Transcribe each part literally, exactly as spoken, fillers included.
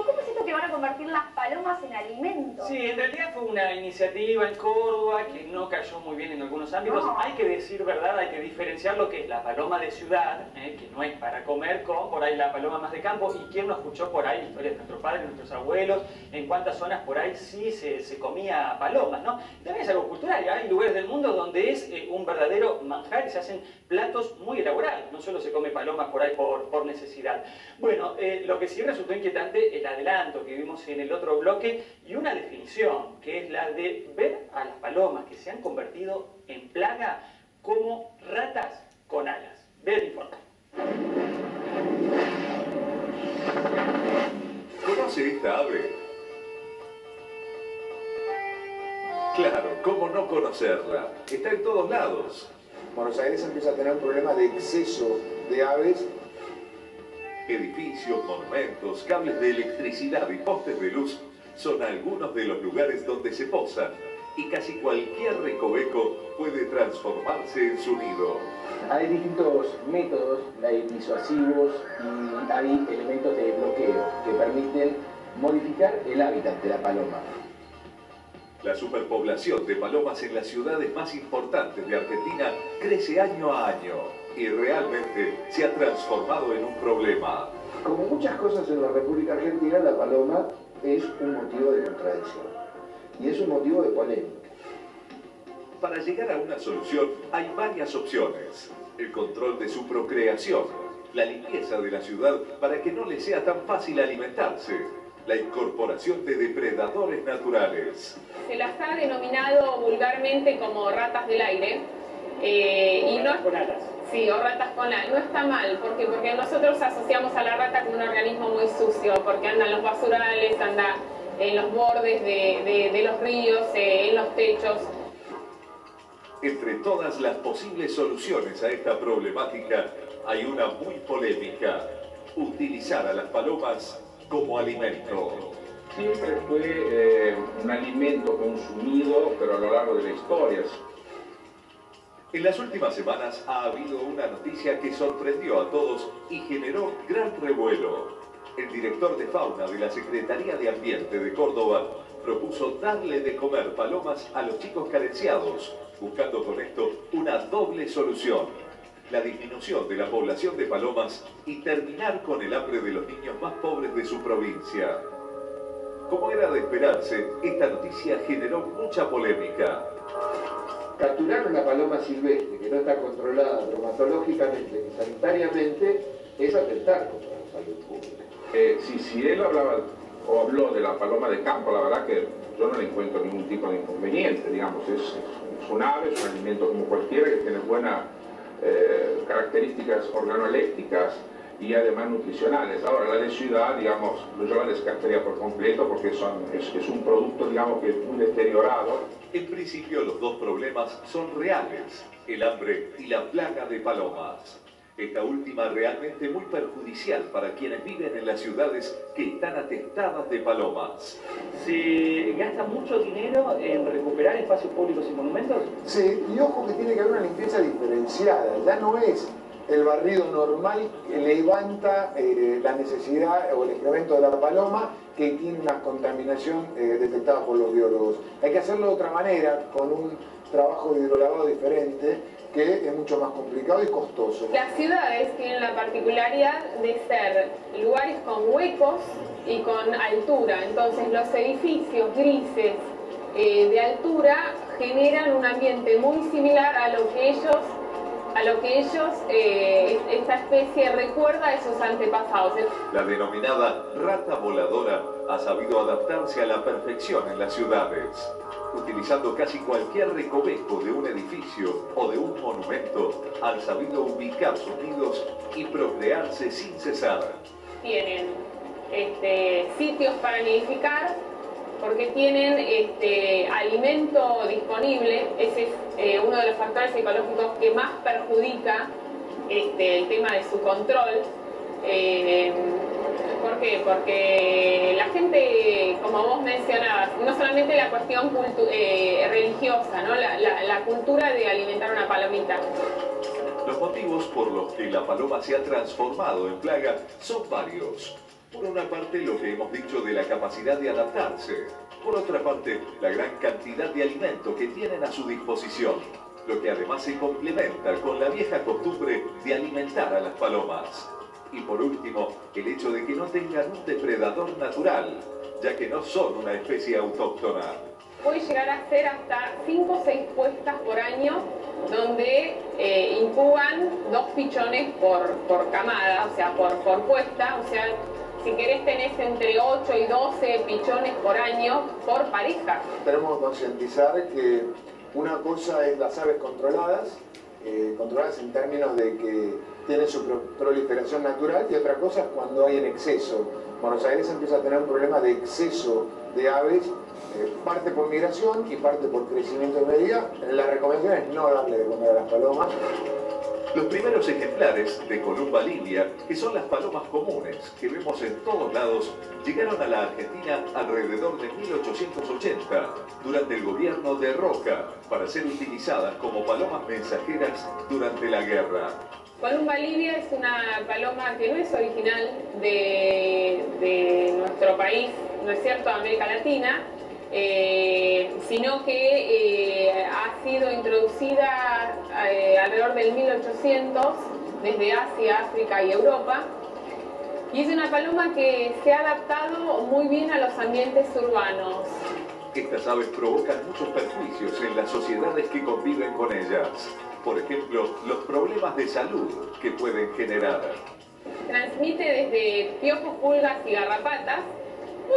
Digo, ¿cómo es esto que van a convertir las palomas en alimento? Sí, en realidad fue una iniciativa en Córdoba que no cayó muy bien en algunos ámbitos. No. Hay que decir verdad, hay que diferenciar lo que es la paloma de ciudad, eh, que no es para comer, con por ahí la paloma más de campo. Y quién no escuchó por ahí historias de nuestros padres, de nuestros abuelos, en cuántas zonas por ahí sí se, se comía palomas, ¿no? También es algo cultural, ¿eh? Hay lugares del mundo donde es eh, un verdadero manjar y se hacen platos muy elaborados. No solo se come palomas por ahí por, por necesidad. Bueno, eh, lo que sí resultó inquietante, el adelanto que vimos en el otro bloque y una definición, que es la de ver a las palomas que se han convertido en plaga como ratas con alas. Ve el informe. ¿Conoce esta ave? Claro, ¿cómo no conocerla? Está en todos lados. Buenos Aires empieza a tener problemas de exceso de aves. Edificios, monumentos, cables de electricidad y postes de luz son algunos de los lugares donde se posan y casi cualquier recoveco puede transformarse en su nido. Hay distintos métodos, hay disuasivos y hay elementos de bloqueo que permiten modificar el hábitat de la paloma. La superpoblación de palomas en las ciudades más importantes de Argentina crece año a año y realmente se ha transformado en un problema. Como muchas cosas en la República Argentina, la paloma es un motivo de contradicción y es un motivo de polémica. Para llegar a una solución hay varias opciones. El control de su procreación, la limpieza de la ciudad para que no le sea tan fácil alimentarse, la incorporación de depredadores naturales. Se las ha denominado vulgarmente como ratas del aire. Eh, y no, con alas. Sí, o ratas con alas. No está mal, ¿por qué? Porque nosotros asociamos a la rata con un organismo muy sucio, porque anda en los basurales, anda en los bordes de, de, de los ríos, eh, en los techos. Entre todas las posibles soluciones a esta problemática, hay una muy polémica. Utilizar a las palomas como alimento. Siempre fue eh, un alimento consumido, pero a lo largo de la historia. En las últimas semanas ha habido una noticia que sorprendió a todos y generó gran revuelo. El director de fauna de la Secretaría de Ambiente de Córdoba propuso darle de comer palomas a los chicos carenciados, buscando con esto una doble solución: la disminución de la población de palomas y terminar con el hambre de los niños más pobres de su provincia. Como era de esperarse, esta noticia generó mucha polémica. Capturar una paloma silvestre que no está controlada bromatológicamente y sanitariamente es atentar contra la salud pública. Eh, si, si él hablaba o habló de la paloma de campo, la verdad que yo no le encuentro ningún tipo de inconveniente, digamos. Es, es, es un ave, es un alimento como cualquiera que tiene buena... Eh, características organoléctricas y además nutricionales. Ahora, la de ciudad, digamos, yo la descartaría por completo porque son, es, es un producto, digamos, que es muy deteriorado. En principio, los dos problemas son reales: el hambre y la plaga de palomas. Esta última realmente muy perjudicial para quienes viven en las ciudades que están atestadas de palomas. ¿Se gasta mucho dinero en recuperar espacios públicos y monumentos? Sí, y ojo que tiene que haber una limpieza diferenciada. Ya no es el barrido normal que levanta eh, la necesidad o el excremento de la paloma, que tiene una contaminación eh, detectada por los biólogos. Hay que hacerlo de otra manera, con un trabajo de hidrolavado diferente, que es mucho más complicado y costoso. Las ciudades tienen la particularidad de ser lugares con huecos y con altura, entonces los edificios grises eh, de altura generan un ambiente muy similar a lo que ellos, a lo que ellos eh, esta especie recuerda a sus antepasados. La denominada rata voladora ha sabido adaptarse a la perfección en las ciudades, utilizando casi cualquier recoveco de un edificio o de un monumento. Han sabido ubicar sus nidos y procrearse sin cesar. Tienen este, sitios para nidificar, porque tienen este, alimento disponible. Ese es eh, uno de los factores ecológicos que más perjudica este, el tema de su control. Eh, ¿Por qué? Porque la gente, como vos mencionabas, no solamente la cuestión eh, religiosa, ¿no? La, la, la cultura de alimentar una palomita. Los motivos por los que la paloma se ha transformado en plaga son varios. Por una parte, lo que hemos dicho de la capacidad de adaptarse. Por otra parte, la gran cantidad de alimento que tienen a su disposición, lo que además se complementa con la vieja costumbre de alimentar a las palomas. Y por último, el hecho de que no tengan un depredador natural, ya que no son una especie autóctona. Puede llegar a ser hasta cinco o seis puestas por año, donde eh, incuban dos pichones por, por camada, o sea, por, por puesta. O sea, si querés tenés entre ocho y doce pichones por año por pareja. Tenemos que concientizar que una cosa es las aves controladas, eh, controladas en términos de que tienen su pro proliferación natural, y otra cosa es cuando hay en exceso. Buenos Aires empieza a tener un problema de exceso de aves, eh, parte por migración y parte por crecimiento de medida. La recomendación es no darle de comer a las palomas. Los primeros ejemplares de Columba Livia, que son las palomas comunes que vemos en todos lados, llegaron a la Argentina alrededor de mil ochocientos ochenta, durante el gobierno de Roca, para ser utilizadas como palomas mensajeras durante la guerra. Columba Livia es una paloma que no es original de, de nuestro país, no es cierto, de América Latina, eh, sino que eh, ha sido introducida eh, alrededor del mil ochocientos desde Asia, África y Europa, y es una paloma que se ha adaptado muy bien a los ambientes urbanos. Estas aves provocan muchos perjuicios en las sociedades que conviven con ellas. Por ejemplo, los problemas de salud que pueden generar. Transmite desde piojos, pulgas y garrapatas.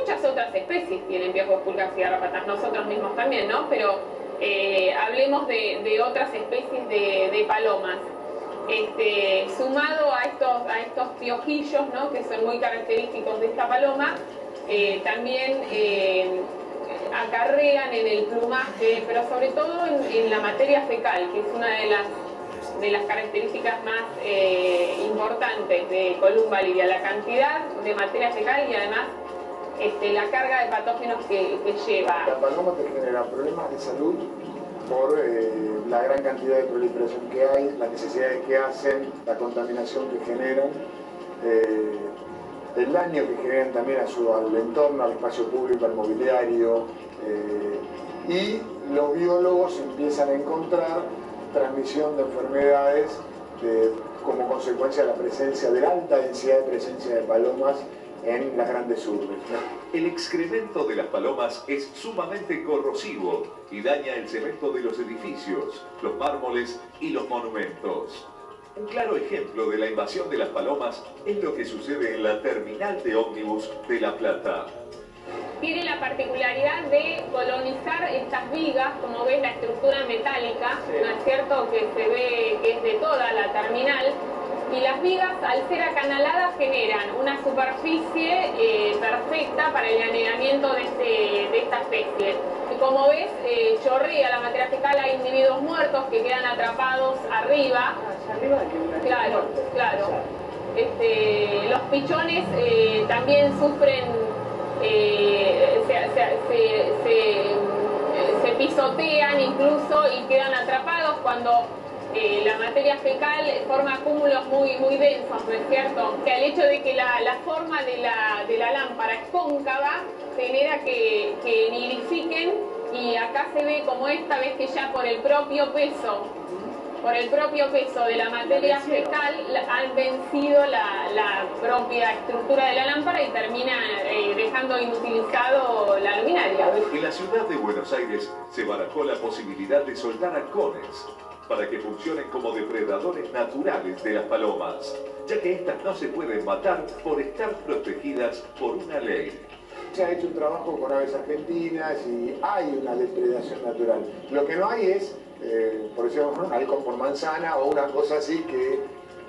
Muchas otras especies tienen piojos, pulgas y garrapatas, nosotros mismos también, ¿no? Pero eh, hablemos de, de otras especies de, de palomas. Este, sumado a estos, a estos piojillos, ¿no?, que son muy característicos de esta paloma, eh, también eh, acarrean en el plumaje, pero sobre todo en, en la materia fecal, que es una de las, de las características más eh, importantes de Columba Livia, la cantidad de materia fecal y además este, la carga de patógenos que, que lleva. La paloma te genera problemas de salud por eh, la gran cantidad de proliferación que hay, las necesidades que hacen, la contaminación que generan, eh, el daño que generan también a su, al entorno, al espacio público, al mobiliario, eh, y los biólogos empiezan a encontrar transmisión de enfermedades eh, como consecuencia de la presencia de la alta densidad de presencia de palomas en las grandes urbes, ¿no? El excremento de las palomas es sumamente corrosivo y daña el cemento de los edificios, los mármoles y los monumentos. Un claro ejemplo de la invasión de las palomas es lo que sucede en la terminal de ómnibus de La Plata. Tiene la particularidad de colonizar estas vigas, como ves la estructura metálica, ¿no es cierto?, que se ve que es de toda la terminal, y las vigas al ser acanaladas generan una superficie eh, perfecta para el anegamiento de, este, de esta especie. Y como ves, eh, chorrea la materia fecal, hay individuos muertos que quedan atrapados arriba. Claro, claro. Este, los pichones eh, también sufren, eh, se, se, se, se, se pisotean incluso y quedan atrapados cuando eh, la materia fecal forma cúmulos muy, muy densos, ¿no es cierto? O sea, el hecho de que la, la forma de la, de la lámpara es cóncava genera que, que nidifiquen, y acá se ve como esta vez que ya por el propio peso por el propio peso de la materia fecal han vencido la, la propia estructura de la lámpara y termina eh, dejando inutilizado la luminaria. En la ciudad de Buenos Aires se barajó la posibilidad de soltar halcones para que funcionen como depredadores naturales de las palomas, ya que estas no se pueden matar por estar protegidas por una ley. Se ha hecho un trabajo con aves argentinas y hay una depredación natural. Lo que no hay es Eh, por ejemplo, un halcón por manzana o una cosa así que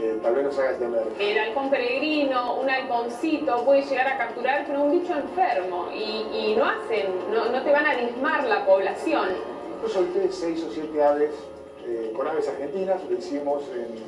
eh, tal vez nos haga temer. El halcón peregrino, un halconcito puede llegar a capturar, pero un bicho enfermo, y, y no hacen, no, no te van a diezmar la población. Yo solté seis o siete aves eh, con aves argentinas, lo hicimos en,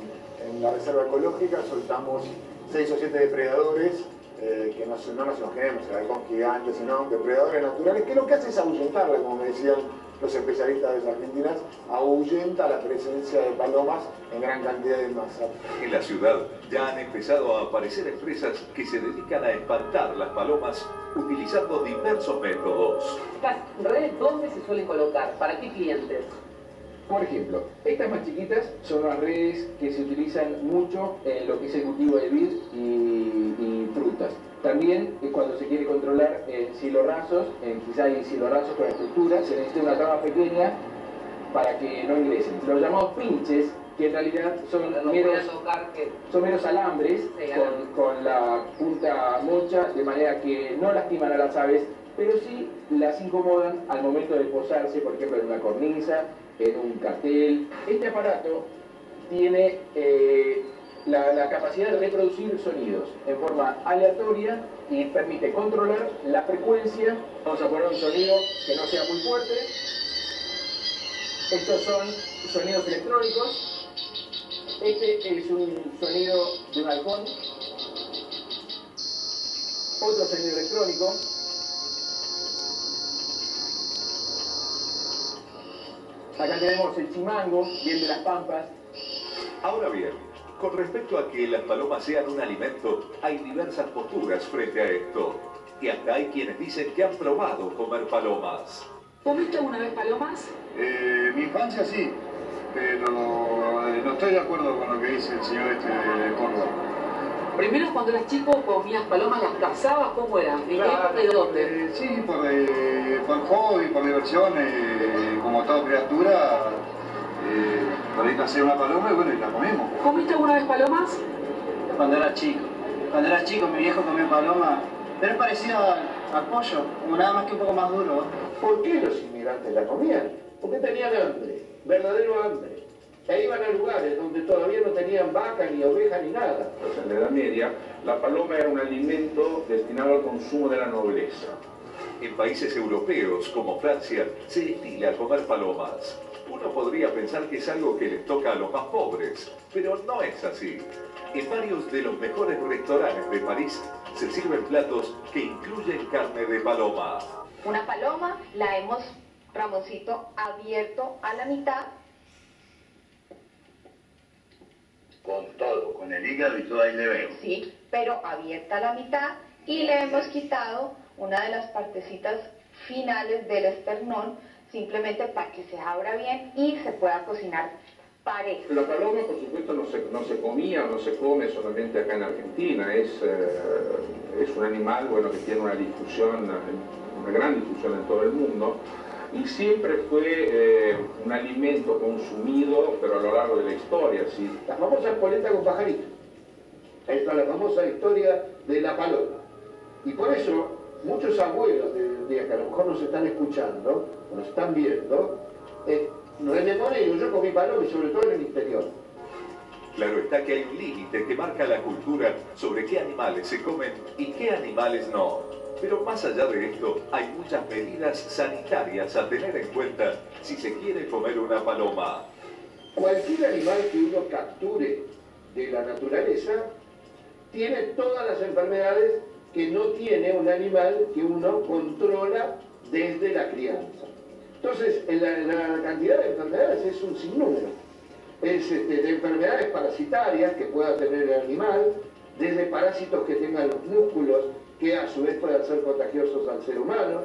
en la reserva ecológica, soltamos seis o siete depredadores. Eh, que no, no nos imaginemos, halcón gigante, sino depredadores naturales, que lo que hace es ahuyentarla, como me decían los especialistas de las argentinas, ahuyenta la presencia de palomas en gran cantidad de masa. En la ciudad ya han empezado a aparecer empresas que se dedican a espantar las palomas utilizando diversos métodos. Las redes, ¿dónde se suelen colocar? ¿Para qué clientes? Por ejemplo, estas más chiquitas son las redes que se utilizan mucho en lo que es el cultivo de vid y, y frutas. También cuando se quiere controlar eh, silorrazos, eh, quizá hay silorrazos con estructura, se necesita una trama pequeña para que no ingresen. Los llamados pinches, que en realidad son, no meros, tocar, que... son meros alambres, sí, alambres. Con, con la punta mocha, de manera que no lastiman a las aves, pero sí las incomodan al momento de posarse, por ejemplo, en una cornisa, en un cartel. Este aparato tiene eh, la, la capacidad de reproducir sonidos en forma aleatoria y permite controlar la frecuencia. Vamos a poner un sonido que no sea muy fuerte. Estos son sonidos electrónicos. Este es un sonido de un halcón. Otro sonido electrónico. Acá tenemos el chimango y el de las pampas. Ahora bien, con respecto a que las palomas sean un alimento, hay diversas posturas frente a esto. Y hasta hay quienes dicen que han probado comer palomas. ¿Comiste alguna vez palomas? Eh, mi infancia sí, pero eh, no estoy de acuerdo con lo que dice el señor este de Córdoba. Primero, cuando eras chico, comías palomas, las cazabas, ¿cómo eran? ¿En claro, qué época y dónde? Eh, sí, por, eh, por hobby, por diversión, eh, como toda criatura, eh, por ahí pasé una paloma y bueno, y la comemos. ¿Comiste alguna vez palomas? Cuando era chico. Cuando era chico, mi viejo comió paloma, pero es parecido al, al pollo, como nada más que un poco más duro. ¿Por qué los inmigrantes la comían? Porque tenían hambre, verdadero hambre. E iban a lugares donde todavía no tenían vaca, ni oveja, ni nada. Pues en la Edad Media, la paloma era un alimento destinado al consumo de la nobleza. En países europeos, como Francia, se estila comer palomas. Uno podría pensar que es algo que les toca a los más pobres, pero no es así. En varios de los mejores restaurantes de París, se sirven platos que incluyen carne de paloma. Una paloma la hemos, Ramoncito, abierto a la mitad. Con todo, con el hígado y todo ahí le veo. Sí, pero abierta a la mitad y le hemos quitado una de las partecitas finales del esternón, simplemente para que se abra bien y se pueda cocinar parejo. La paloma, por supuesto, no se, no se comía, no se come solamente acá en Argentina. Es, eh, es un animal, bueno, que tiene una difusión, una gran difusión en todo el mundo. Y siempre fue eh, un alimento consumido, pero a lo largo de la historia, ¿sí? La famosa polenta con pajarito. Esta es la famosa historia de la paloma. Y por eso, muchos abuelos de, de que a lo mejor nos están escuchando, o nos están viendo, eh, rememoren, yo comí paloma, y sobre todo en el interior. Claro está que hay un límite que marca la cultura sobre qué animales se comen y qué animales no. Pero más allá de esto, hay muchas medidas sanitarias a tener en cuenta si se quiere comer una paloma. Cualquier animal que uno capture de la naturaleza tiene todas las enfermedades que no tiene un animal que uno controla desde la crianza. Entonces, en la, en la cantidad de enfermedades es un sinnúmero. Es este, de enfermedades parasitarias que pueda tener el animal, desde parásitos que tengan los músculos, que a su vez pueden ser contagiosos al ser humano.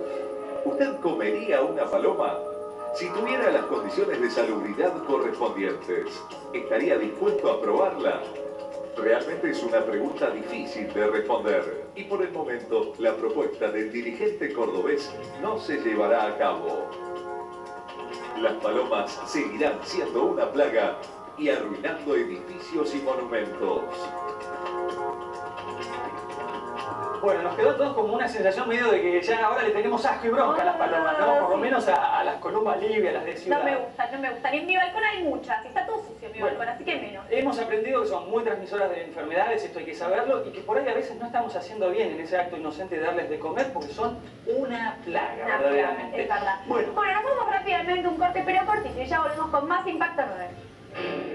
¿Usted comería una paloma? Si tuviera las condiciones de salubridad correspondientes, ¿estaría dispuesto a probarla? Realmente es una pregunta difícil de responder, y por el momento la propuesta del dirigente cordobés no se llevará a cabo. Las palomas seguirán siendo una plaga y arruinando edificios y monumentos. Bueno, nos quedó todos como una sensación medio de que ya ahora le tenemos asco y bronca a las palomas, ¿no? Por lo menos a, a las Columba Livia, a las de ciudad. No me gustan, no me gustan. En mi balcón hay muchas, está todo sucio en mi bueno, balcón, así que menos. Hemos aprendido que son muy transmisoras de enfermedades, esto hay que saberlo, y que por ahí a veces no estamos haciendo bien en ese acto inocente de darles de comer, porque son una plaga, una verdaderamente. Plaga, es verdad. Bueno. bueno, nos vamos rápidamente un corte, pero cortito, y ya volvemos con más Impacto Nueve.